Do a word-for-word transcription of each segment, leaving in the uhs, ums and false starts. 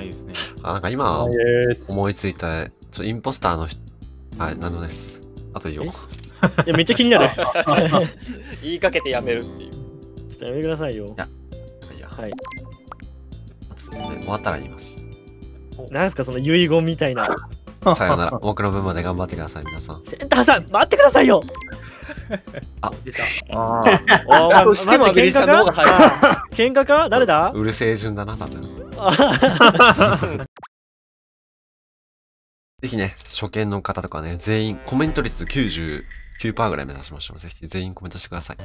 ないですね。あ、なんか今思いついた、ちょインポスターの人、はい、なんのです。あといいよ。いや、めっちゃ気になる。言いかけてやめるっていう。ちょっとやめてくださいよ。いや、いや、はい。終わったら言います。なんですか、その遺言みたいな。さよなら、僕の分まで頑張ってください、皆さん。センターさん、待ってくださいよ。あ、出た。ああ、どうしても喧嘩か？喧嘩か？誰だ？うるせえ順だな、多分。ぜひね、初見の方とかね、全員コメント率 きゅうじゅうきゅうパーセント ぐらい目指しましょう。ぜひ全員コメントしてください。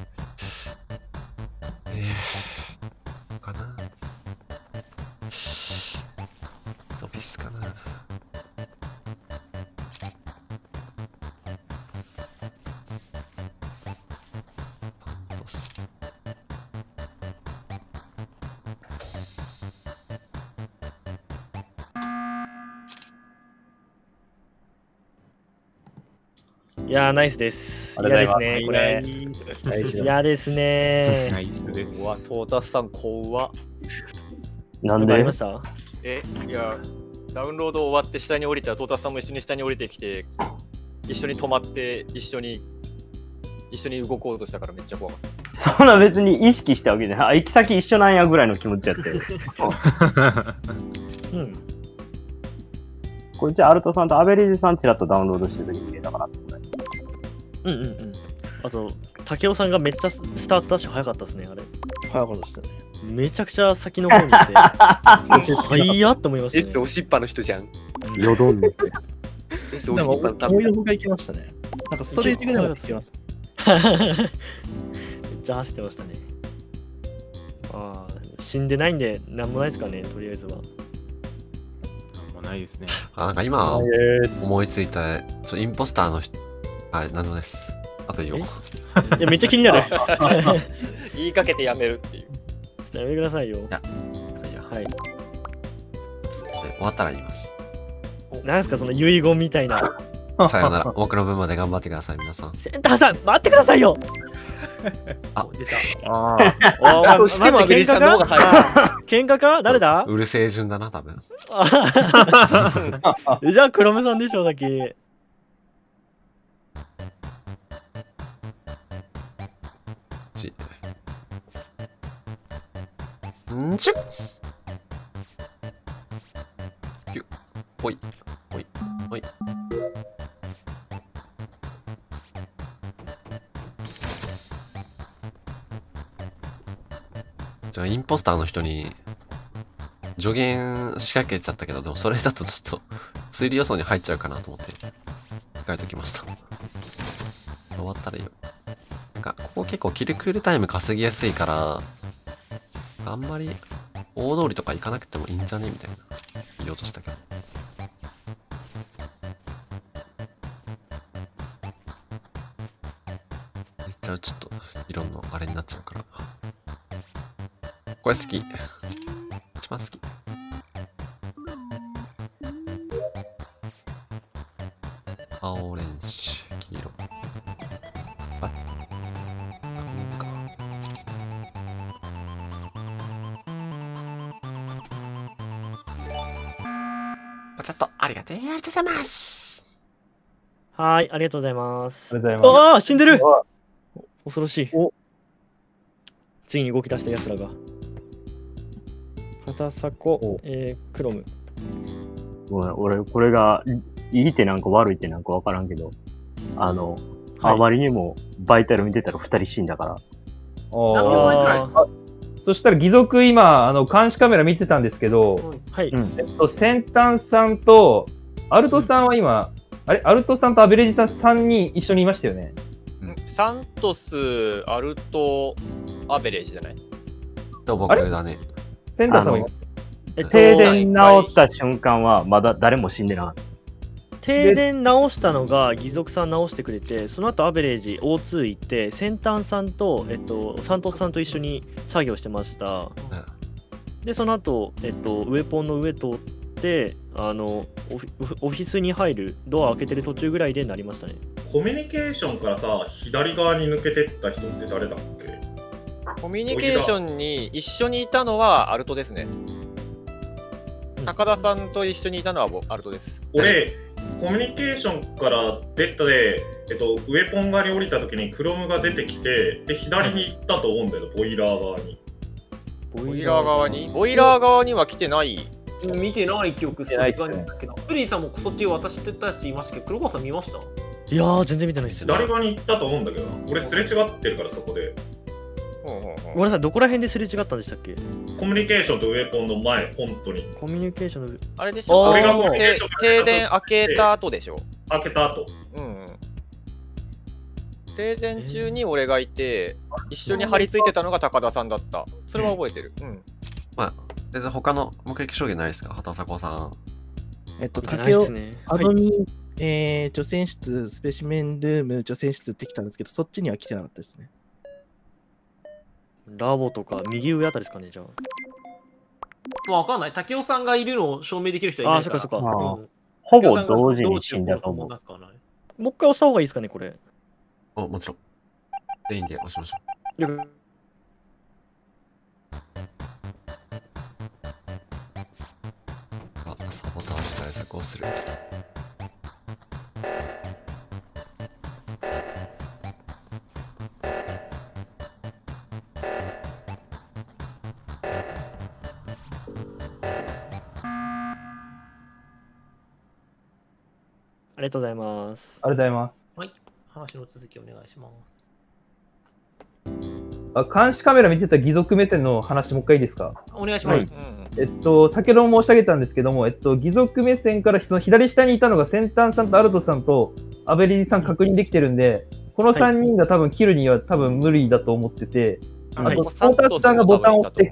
えー、かな？ドビスかな？いやー、ナイスです。嫌ですね、これ。嫌ですね。うわ、トータスさん、怖っ。なんでありました？え、いや、ダウンロード終わって下に降りたら、トータスさんも一緒に下に降りてきて、一緒に止まって、一緒に、一緒に動こうとしたからめっちゃ怖かった。そんな別に意識したわけじゃない。行き先一緒なんやぐらいの気持ちやって。うん。これじゃあ、アルトさんとアベレージさん、ちらっとダウンロードしてる時に見えたかなって。うんうんうん。あと、武雄さんがめっちゃスタートダッシュ早かったですね、あれ。早かったですね。めちゃくちゃ先の方にいて、早っと思いましたね。え、おしっぱの人じゃん。よどんでて。なんか、思いのほか行きましたね。なんか、ストレージぐらいまで行きました。めっちゃ走ってましたね。ああ、死んでないんで、なんもないですかね、とりあえずは。なんもないですね。あ、なんか今、思いついた、ちょっとインポスターの人。はい、なんのです。あといいよ。いや、めっちゃ気になる。言いかけてやめるっていう。ちょっとやめてくださいよ。いや、いや、はい。終わったら言います。なんですか、その遺言みたいな。さよなら、僕の分まで頑張ってください、皆さん。センターさん、待ってくださいよ。あ、出た。ああ、どうしても喧嘩か？喧嘩か？誰だ？うるせえ順だな、多分。じゃあ、クロムさんでしょ、さっき。んちゅぴゅっほいほいほいじゃあインポスターの人に助言仕掛けちゃったけど、でもそれだとちょっと推理予想に入っちゃうかなと思って書いておきました。終わったらいいよ。なんかここ結構キルクールタイム稼ぎやすいからあんまり大通りとか行かなくてもいいんじゃねみたいな言おうとしたけど。めっちゃちょっといろんなあれになっちゃうから。これ好き。一番好き。青オレンジ、黄色。あれ？ちょっとありがとうございます。はい、ありがとうございます。ああ、死んでる。恐ろしい。次に動き出したやつらが。片迫、えー、クロム。俺、これがいい手なんか悪い手なんか分からんけど、あの、はい、あまりにもバイタル見てたらふたり死んだから。あそしたら義足、今あの監視カメラ見てたんですけど、はい、えっと、先端さんとアルトさんは今、うん、あれアルトさんとアベレージさんさんにん一緒にいましたよね。うん、サントス、アルト、アベレージじゃないと僕だね。先端さんもいます。停電直した瞬間はまだ誰も死んでなかった。停電直したのが義足さん直してくれて、その後アベレージ オーツー 行って先端さんと、えっと、サントスさんと一緒に作業してました、うん、でその後、えっとウェポンの上通ってあのオフィスに入るドア開けてる途中ぐらいでなりましたね。コミュニケーションからさ左側に抜けてった人って誰だっけ？コミュニケーションに一緒にいたのはアルトですね。高田さんと一緒にいたのは僕アルトです。俺コミュニケーションからデッタで、えっと、上ポン側に降りた時にクロムが出てきて、で左に行ったと思うんだよ、ボイラー側に。ボイラー側にボイラー側には来てない。見てない記憶する感じだけど、プリーさんもそっち私たちいましたけど、黒川さん見ました？いやー全然見てないですよ、ね。誰側に行ったと思うんだけど、俺すれ違ってるからそこで。ごめんなさい、どこら辺ですれ違ったんでしたっけ？コミュニケーションとウェポンの前、本当に。コミュニケーションのあれでしょ？俺がコミュニケーション停電開けた後でしょ？開けた後。うん。停電中に俺がいて、一緒に張り付いてたのが高田さんだった。それは覚えてる。うん。まあ、全然他の目撃証言ないですか？畑迫さん。えっと、竹を、アドミン、えー、除染室、スペシメンルーム、除染室って来たんですけど、そっちには来てなかったですね。ラボとか右上あたりですかね、じゃあ。わかんない。武雄さんがいるのを証明できる人はいないから。あ、そっかそっか。うん、ほぼ同時に死んだと思う。もう一回押した方がいいですかね、これ。あ、もちろん。全員で押しましょう。了解。あ、サボタージ対策をする。ありがとうございます。ありがとうございます。はい、話の続きお願いします。あ、監視カメラ見てた義賊目線の話もう一回いいですか？お願いします。はい、えっと、先ほども申し上げたんですけども、えっと、義賊目線からその左下にいたのがセンタンさんとアルトさんとアベリジさん確認できてるんで、このさんにんが多分切るには多分無理だと思ってて、はい、あとトータスさんがボタンを押して、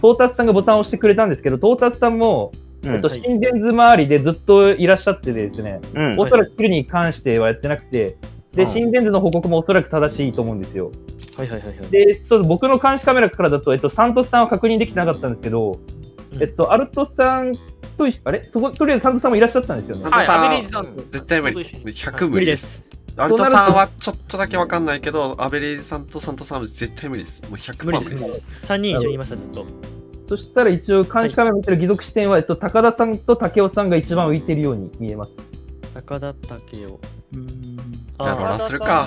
トータスさんがボタンを押してくれたんですけど、トータスさんもえっと、心電図周りでずっといらっしゃってですね、うん、おそらくキルに関してはやってなくて、で、うん、心電図の報告もおそらく正しいと思うんですよ。で、そう、僕の監視カメラからだと、えっと、サントスさんは確認できてなかったんですけど、うん、えっと、アルトさんと、あれそこ、とりあえずサントスさんもいらっしゃったんですよね。はい、絶対無理。ひゃく無理です。アルトさんはちょっとだけわかんないけど、アベレージさんとサントスさんは絶対無理です。もうひゃく無理です。さんにん以上言いました、ずっと。そしたら一応監視カメラ見てる義足視点は、えっと、高田さんと武雄さんが一番浮いてるように見えます。高田、武雄。ああ、ロラするか。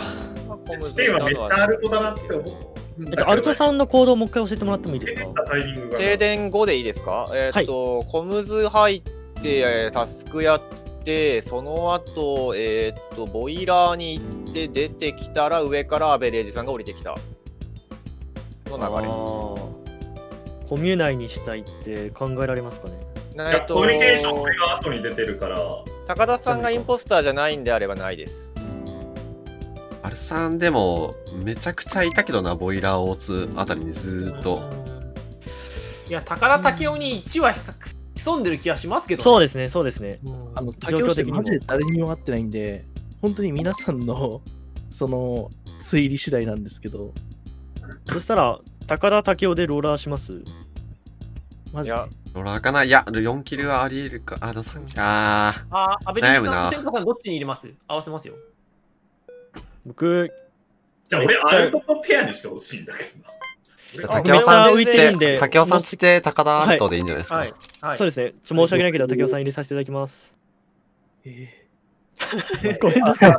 視点はめっちゃアルトだなって思う。えっと、アルトさんの行動をもう一回教えてもらってもいいですか？停電後でいいですか？えっと、コムズ入って、タスクやって、その後、えっと、ボイラーに行って出てきたら、上からアベレージさんが降りてきた。の流れ。コミュ内にしたいって考えられますかね？コミュニケーションが後に出てるから、高田さんがインポスターじゃないんであればないです。アルさんでもめちゃくちゃいたけどな、ボイラーを押すあたりにずーっと。いや、高田武雄にいちは潜んでる気がしますけど、ね、そうですねそうですね。あの状況的にマジで誰にも会ってないんで、本当に皆さんのその推理次第なんですけど、そしたら高田武雄でローラーします？マジでローラーかな。いや、よんキルはありえるか。あのさんキル。ああ、アベリーさんとセンカさんどっちに入れます？合わせますよ。僕、じゃあ俺、アルトとペアにしてほしいんだけどな。武雄さん浮いてるんで、武雄さんつって高田アルトでいいんじゃないですか。そうですね。申し訳ないけど、武雄さん入れさせていただきます。ええ。ごめんなさい。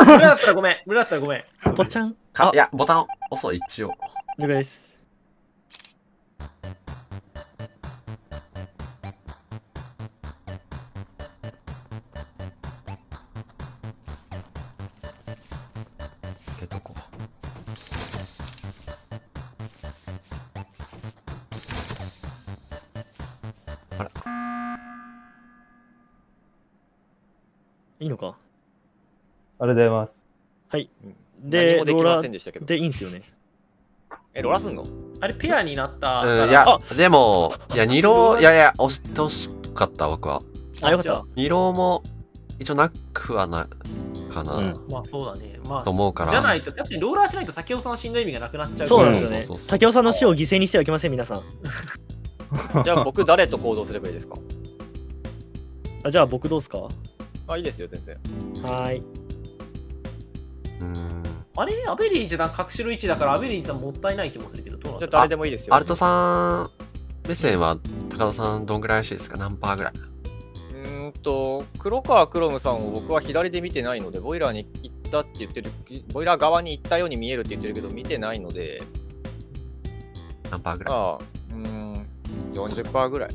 村だったらごめん。村だったらごめん。ぽちゃん。いや、ボタン押そう、一応。了解です。で、どこ？あら。いいのか？ありがとうございます。はい。で、ローラーでいいんですよね。え、ローラすんの？あれ、ペアになった。うん、いや、でも、いや、二郎、いやいや、押してほしかった、僕は。あ、よかった。二郎も、一応なくはな、かな。うん、まあ、そうだね。まあ、と思うから。じゃないと、確かにローラーしないと、武雄さんの死んだ意味がなくなっちゃう。そうなんですよね。武雄さんの死を犠牲にしてはいけません、皆さん。じゃあ、僕、誰と行動すればいいですか？あ、じゃあ、僕どうすか？あ、いいですよ、全然。はい。うん。あれアベリージさん、隠しる位置だから、アベリージさんもったいない気もするけど、どうなの？じゃあ誰でもいいですよ。アルトさん、目線は高田さんどんぐらいらしいですか？何パーぐらい？うんと黒川クロムさんを僕は左で見てないので、ボイラーに行ったって言ってる、ボイラー側に行ったように見えるって言ってるけど見てないので、何パーぐらい？ああ、うん、よんじゅっパーぐらい。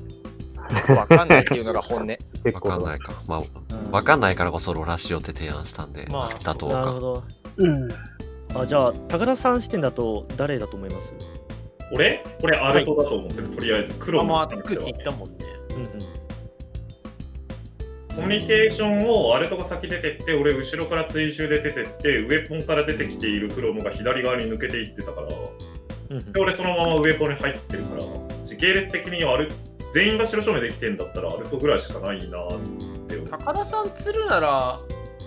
わかんないっていうのが本音。わかんないか、まあ、うん、わかんないからこそロラシオって提案したんで、まあ、妥当か。なるほど。うん。あ、じゃあ高田さん視点だと誰だと思います？俺？俺アルトだと思ってる、はい、とりあえず黒も作って言ったもんね。うんうん、コミュニケーションをアルトが先出てって、俺後ろから追従で出てって、ウェポンから出てきている黒もが左側に抜けていってたから、うんうん、で俺そのままウェポンに入ってるから、時系列的にある。全員が白署名できてんだったらアルトぐらいしかないなって思う。高田さん釣るなら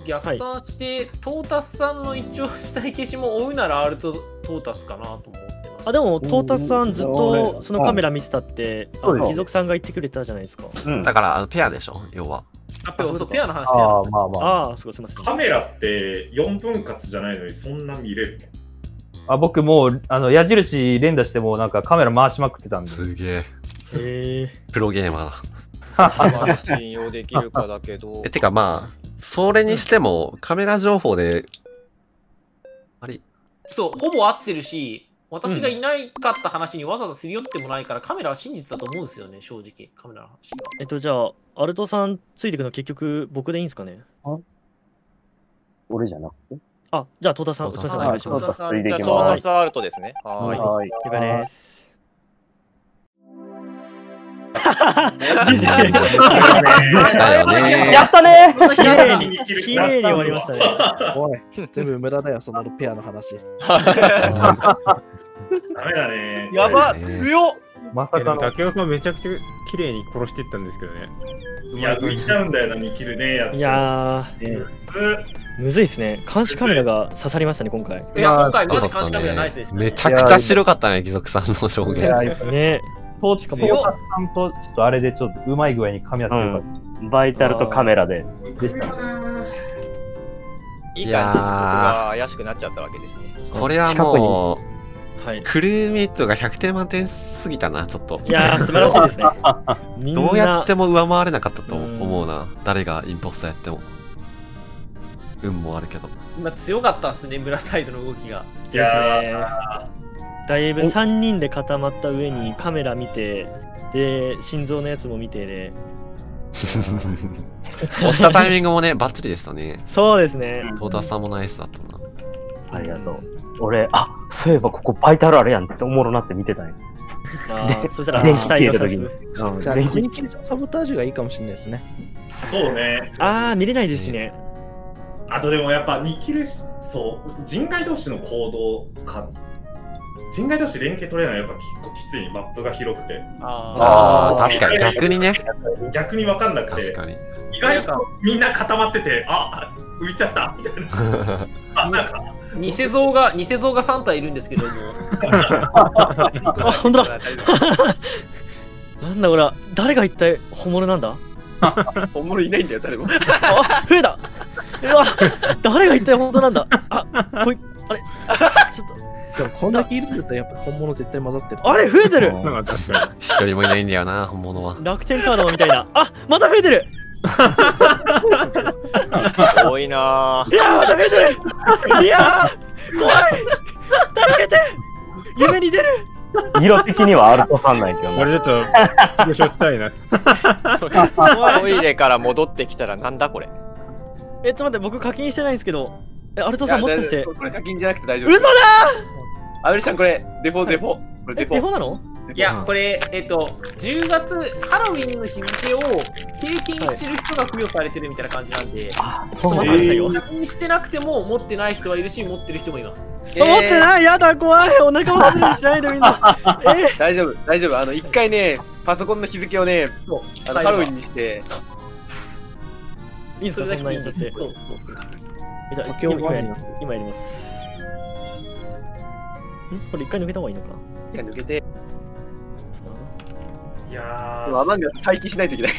逆算して、はい、トータスさんの一応下消しも追うならアルトトータスかなと思ってます。あ、でもトータスさんずっとそのカメラ見てたって貴族さんが言ってくれたじゃないですか、うん、だからあのペアでしょ、要は。あ、ペアの話。ああ、まあまあ。あ、すごい、すみません。カメラってよんぶん割じゃないのにそんな見れるの？あ、僕もうあの矢印連打してもなんかカメラ回しまくってたんで。すげえ。えー、プロゲーマーだ。信用できるかだけど。え、てかまあ、それにしてもカメラ情報で、あれそう、ほぼ合ってるし、私がいないかった話にわざわざすり寄ってもないから、カメラは真実だと思うんですよね、正直、カメラの話は。えっと、じゃあ、アルトさんついてくの結局僕でいいんですかね？あ、俺じゃなくて？あ、じゃあ、戸田さん、お願いします。戸田さん、戸田さんアルトですね。はい。了解です。やったね。綺麗に終わりましたね。おい、全部無駄だよ、そのペアの話。ダメだね。やば、強。まさか。竹雄さんめちゃくちゃ綺麗に殺していったんですけどね。いや、浮いちゃうんだよな、にキルね。いや、むずいですね。監視カメラが刺さりましたね、今回。いや、今回マジ監視カメラないですね。めちゃくちゃ白かったね、貴族さんの証言。ね。トータスさんとちょっとあれでちょっとうまい具合に噛み合ってるから、バイタルとカメラででした。いい感じが怪しくなっちゃったわけですね。これはもうクルーメイトがひゃくてん満点すぎたな、ちょっと。いやー、素晴らしいですね。どうやっても上回れなかったと思うな、誰がインポスターやっても。運もあるけど。今強かったですね、村サイドの動きが。ですね。だいぶさんにんで固まった上にカメラ見て、で心臓のやつも見てで、押したタイミングもねバッチリでしたね。そうですね、トータスさんもナイスだったな。ありがとう。俺、あ、そういえばここバイタルあるやんっておもろなって見てたんや。そしたら電気切れた時にコミュニケーションサボタージュがいいかもしれないですね。そうね。ああ、見れないですしね。あとでもやっぱにキル、そう人外同士の行動か、人外同士連携取れないのはやっぱ結構きつい。マップが広くて。ああ、確かに。逆にね。逆に分かんなくて。意外とみんな固まってて、あ、浮いちゃったみたいな。あ、なんか。偽像が、偽像がさんたいいるんですけども。あ、ほんとだ。なんだこれ、誰が一体本物なんだ？本物いないんだよ、誰も。あ、増えた。うわ、誰が一体本当なんだ？あ、こい、あれ。ちょっと。でもこんだけいるんだったらやっぱ本物絶対混ざってる。あれ、増えてる。一人もいないんだよな、本物は。楽天カードみたいな。あ、また増えてる。多いな。いや、また増えてる。いや、怖い。助けて。夢に出る。色的にはアルトさんないけどね。俺ちょっと少し落ちたいな。トイレから戻ってきたらなんだこれ。え、ちょっと待って、僕課金してないんですけど。え、アルトさんもしかしてこれ課金じゃなくて大丈夫。嘘だー。アブリさん、これデフォデフォ。これデフォなの？いや、これ、えっと、じゅうがつハロウィンの日付を経験してる人が付与されてるみたいな感じなんで、ちょっと待ってくださいよ。課金してなくても持ってない人はいるし、持ってる人もいます。持ってない、やだ、怖い、お腹も外れにしないでみんな。大丈夫、大丈夫。あの、一回ね、パソコンの日付をね、ハロウィンにして。いいんすか、そんなにやっちゃって。そうそうそう。今やります。今やります。これ一回抜けた方がいいのか。一回抜けて。いやー、アマンが待機しないといけない。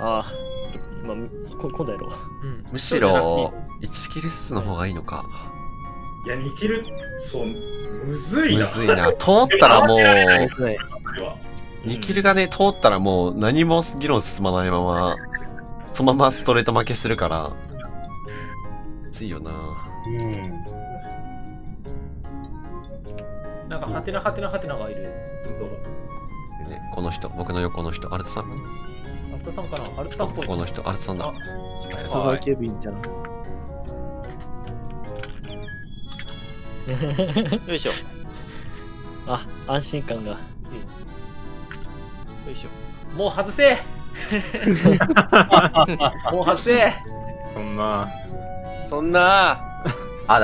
ああ、まあ、今度やろう。むしろ、いちキルずつの方がいいのか。いや、にキル、そう、むずいな。むずいな。通ったらもう、れは。ニキルがね、通ったらもう何も議論進まないまま、そのままストレート負けするから、ついよな。うん。なんか、ハテナハテナハテナがいる。どうぞ。ね、この人、僕の横の人、アルトさん。アルトさんかな、アルトさんっぽい。この人、アルトさんだ。サバケビンじゃん。よいしょ。あ、安心感が。よいしょ、もう外せもう外せそんなそんなあ、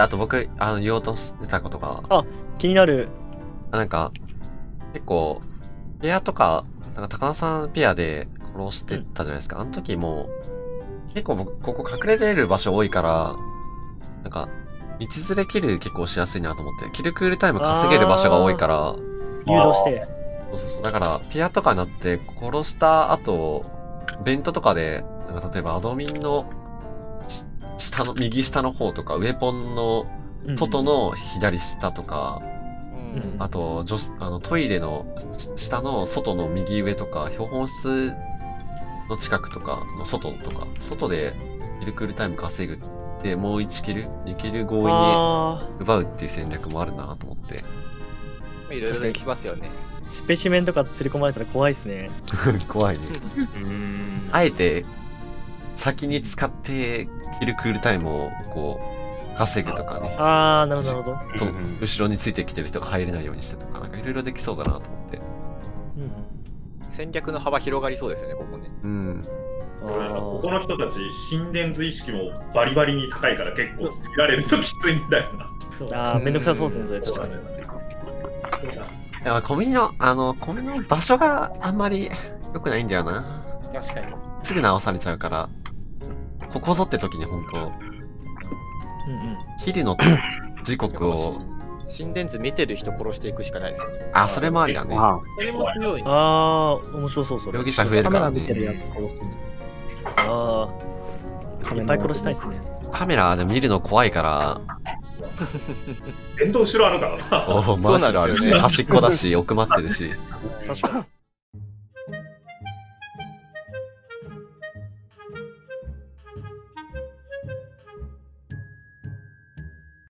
あと僕あの言おうとしてたことが、あ、気になる。なんか結構ペアとか、なんか高田さんペアで殺してたじゃないですか、うん、あの時も結構僕ここ隠れれる場所多いから、なんか道連れキル結構しやすいなと思って、キルクールタイム稼げる場所が多いから誘導して、そうそうそう、だから、ペアとかになって、殺した後、ベントとかで、なんか例えばアドミンの、下の、右下の方とか、ウェポンの、外の左下とか、うんうん、あと、女子、あの、トイレの、下の、外の右上とか、標本室の近くとか、の外とか、外で、キルクールタイム稼ぐって、もういちキル、にキル強引に奪うっていう戦略もあるなと思って。いろいろできますよね。スペシメンとか釣り込まれたら怖いですね。怖いね。あえて、先に使って、キルクールタイムを、こう、稼ぐとかね。ああ、なるほど。その、後ろについてきてる人が入れないようにしてとか、なんかいろいろできそうだなと思って。うん、戦略の幅広がりそうですよね、ここね。うん。ここの人たち、神殿図意識もバリバリに高いから結構、攻められるときついんだよな。ああ、めんどくさそうですね、それ。確かに。そうだ。いや、コミの、あの、コミの場所があんまり良くないんだよな。確かに。すぐ直されちゃうから、ここぞって時に本当、うんうん。ヒリの時刻を。心電図見てる人殺していくしかないですよね。あ、それもありだね。ああ、面白そうそう。容疑者増えるからね。ああ、いっぱい殺したいですね。カメラで見るの怖いから、電動後ろあるからさ。おお、マジであるね。端っこだし、奥まってるし。確かに。